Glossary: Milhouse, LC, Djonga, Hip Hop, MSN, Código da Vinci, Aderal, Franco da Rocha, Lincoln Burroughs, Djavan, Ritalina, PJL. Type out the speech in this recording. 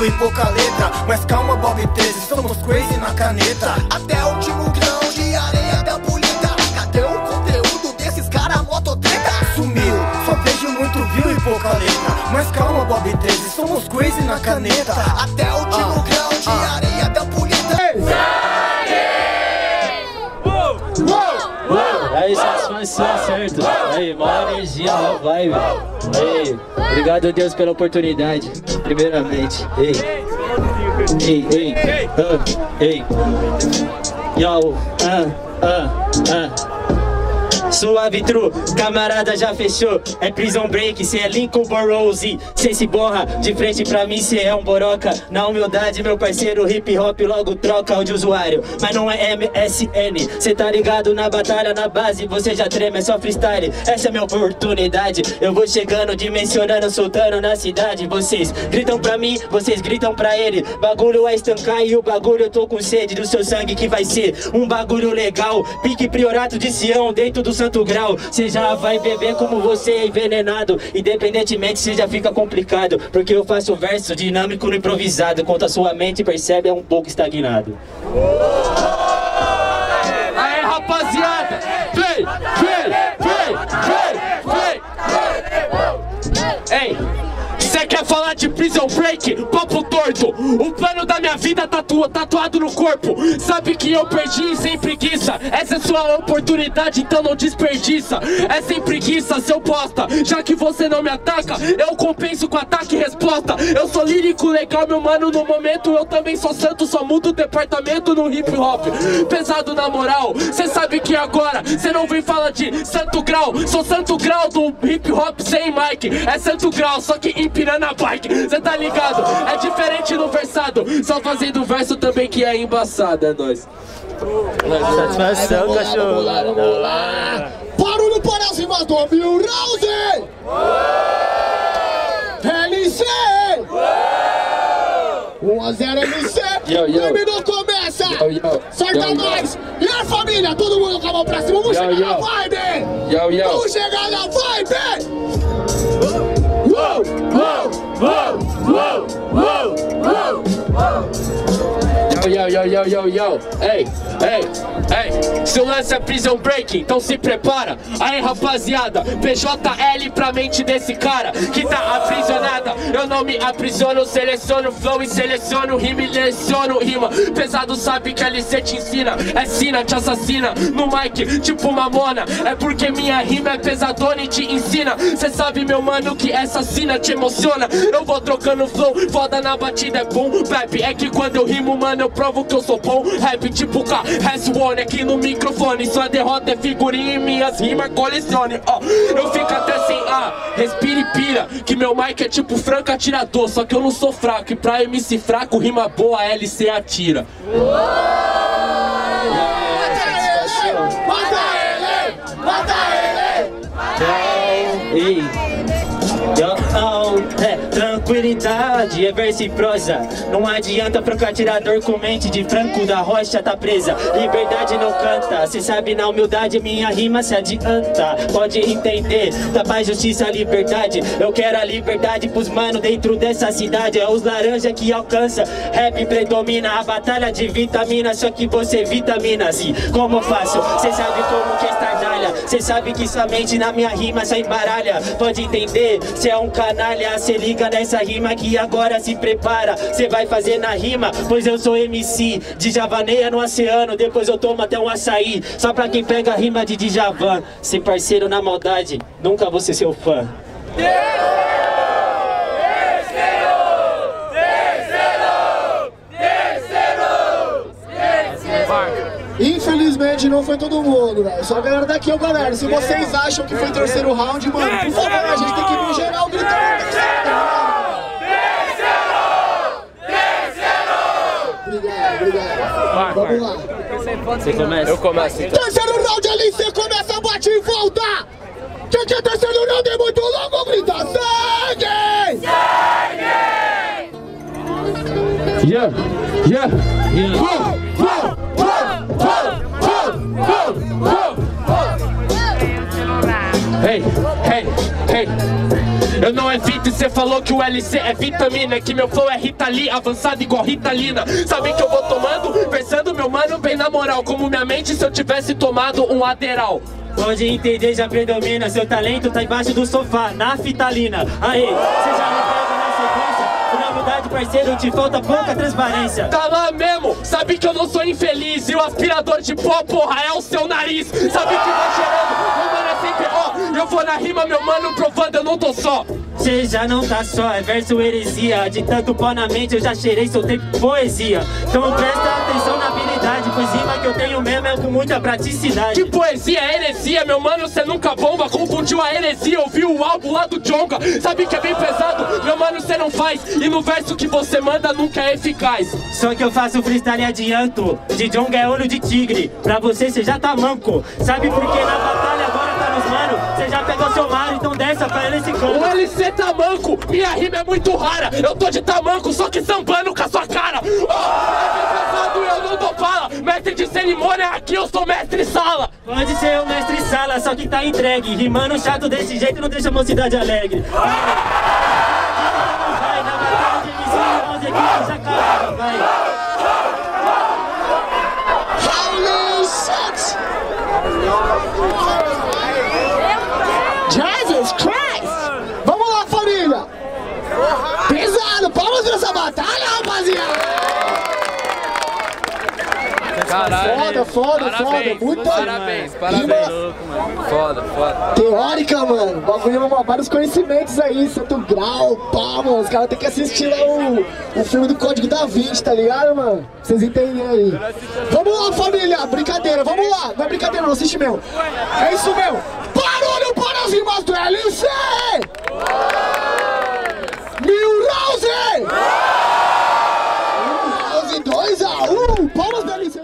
estilo e pouca letra. Mas calma, Bob 13, somos crazy na caneta. Até o último grão de areia da bonita. Cadê o conteúdo desses caras mototreta? Sumiu, só vejo muito view e pouca letra. Mas calma, Bob 13, somos crazy na caneta. Até o último grão de areia da bonita. Aí, satisfação, certo? Aí, maior energia, maior vibe. Aí, obrigado a Deus pela oportunidade, primeiramente. Suave true, camarada já fechou. É prison break, cê é Lincoln Burroughs. Cê se borra, de frente pra mim cê é um boroca. Na humildade, meu parceiro, hip hop logo troca de usuário. Mas não é MSN, cê tá ligado na batalha, na base. Você já treme, é só freestyle, essa é minha oportunidade. Eu vou chegando, dimensionando, soltando na cidade. Vocês gritam pra mim, vocês gritam pra ele. Bagulho é estancar e o bagulho eu tô com sede. Do seu sangue que vai ser um bagulho legal. Pique priorato de Sião, dentro do Santo Grau, você já vai beber como você é envenenado. Independentemente, você já fica complicado, porque eu faço verso dinâmico no improvisado. Quanto a sua mente percebe, é um pouco estagnado. Aê, rapaziada! Vem, vem, vem, vem, vem! Ei! Cê quer falar de prison break? Papo torto. O plano da minha vida tatuado no corpo. Sabe que eu perdi sem preguiça. Essa é sua oportunidade, então não desperdiça. É sem preguiça, seu bosta. Já que você não me ataca, eu compenso com ataque e resposta. Eu sou lírico, legal, meu mano, no momento. Eu também sou santo, só mudo o departamento no hip hop. Pesado na moral. Cê sabe que agora cê não vem falar de Santo Grau. Sou Santo Grau do hip hop sem mic. É Santo Grau, só que em na bike, cê tá ligado? É diferente no versado, só fazendo verso também que é embaçado, é nóis. Satisfação, cachorro. Vamos lá. Barulho para as rimas do Milhouse! LC! 1-0 LC! O minuto começa! Sorta mais! E aí, família? Todo mundo com a mão pra cima! Vamos chegar na vibe! Vamos chegar na vibe! Uou, uou, uou, uou, uou, uou. Yo, yo, yo, yo, yo, ei, ei, ei. Seu lance é prison break, então se prepara. Aí, rapaziada, PJL pra mente desse cara que tá aprisionada. Eu não me aprisiono, seleciono flow e seleciono rima e leciono rima. Pesado sabe que a LC te ensina, é sina, te assassina no mic, tipo mamona. É porque minha rima é pesadona e te ensina. Cê sabe, meu mano, que essa sina te emociona. Eu vou trocando flow, foda na batida, é bom rap. É que quando eu rimo, mano, eu provo que eu sou bom. Rap tipo K, S1 aqui no microfone. Sua derrota é figurinha e minhas rimas colecione. Ó, eu fico até sem ar, respira e pira, que meu mic é tipo Franco atirador. Só que eu não sou fraco, e pra MC fraco, rima boa, LC atira. Mata ele! Tranquilidade, é verso e prosa. Não adianta pro atirador com mente de Franco da Rocha tá presa. Liberdade não canta, cê sabe, na humildade minha rima se adianta. Pode entender, da paz, justiça, liberdade. Eu quero a liberdade pros mano dentro dessa cidade. É os laranja que alcança, rap predomina. A batalha de vitamina, só que você vitamina se. Como eu faço? Cê sabe como que estardalha. Cê sabe que somente na minha rima só embaralha. Pode entender, cê é um canalha, cê liga nessa rima que agora se prepara. Cê vai fazer na rima, pois eu sou MC. Djavaneia no oceano, depois eu tomo até um açaí. Só pra quem pega a rima de Djavan. Ser parceiro na maldade, nunca vou ser seu fã. Infelizmente não foi todo mundo, velho. Só a galera daqui, ó, galera. Se vocês acham que foi terceiro round, mano, por favor, a gente tem que ir no geral gritando. Obrigado. Vamos lá. Você começa? Eu começo. Então. Terceiro round ali, você começa, bate e volta. Quem quer terceiro round é muito longo, grita sangue! Sangue! Yeah, yeah, yeah. Hey, hey, hey. Eu não evito e cê falou que o LC é vitamina, que meu flow é Ritali, avançado igual Ritalina. Sabe que eu vou tomando, pensando meu mano bem na moral, como minha mente se eu tivesse tomado um Aderal. Pode entender, já predomina, seu talento tá embaixo do sofá, na fitalina. Aê, cê já reprega na sequência? Na verdade, parceiro, te falta pouca transparência. Tá lá mesmo, sabe que eu não sou infeliz, e o aspirador de pó, porra, é o seu nariz. Sabe que tá cheirando, meu mano é sempre ó, eu vou na rima, meu mano, provando, eu não tô só. Cê já não tá só, é verso heresia, de tanto pó na mente eu já cheirei, soltei poesia. Então presta atenção na habilidade, pois rima que eu tenho mesmo é com muita praticidade. Que poesia é heresia, meu mano, cê nunca bomba, confundiu a heresia, ouviu o álbum lá do Djonga. Sabe que é bem pesado, meu mano, cê não faz, e no verso que você manda nunca é eficaz. Só que eu faço freestyle e adianto, de Djonga é olho de tigre, pra você cê já tá manco. Sabe por que na batalha agora tá nos mano, cê já pegou seu mar, então dessa pra nesse canto. O LC tá manco, minha rima é muito rara, eu tô de tamanco, só que sambando com a sua cara. Oh, é pesado, eu não dou fala, mestre de cerimônia, aqui eu sou mestre sala. Pode ser o mestre sala, só que tá entregue, rimando chato desse jeito não deixa a mocidade alegre. Jesus Christ! Vamos lá, família! Pesado! Palmas pra essa batalha, rapaziada! Caralho, foda, muito parabéns. Rima... Foda. Teórica, mano. Bagulho, vários conhecimentos aí, santo grau, pá, mano. Os caras tem que assistir lá o filme do Código da Vinci, tá ligado, mano? Pra vocês entenderem aí. Vamos lá, família, brincadeira, vamos lá. Não é brincadeira, não, assiste mesmo. É isso mesmo. Barulho para as rimas do LC! Milhouse! Milhouse 2-1, palmas da LC!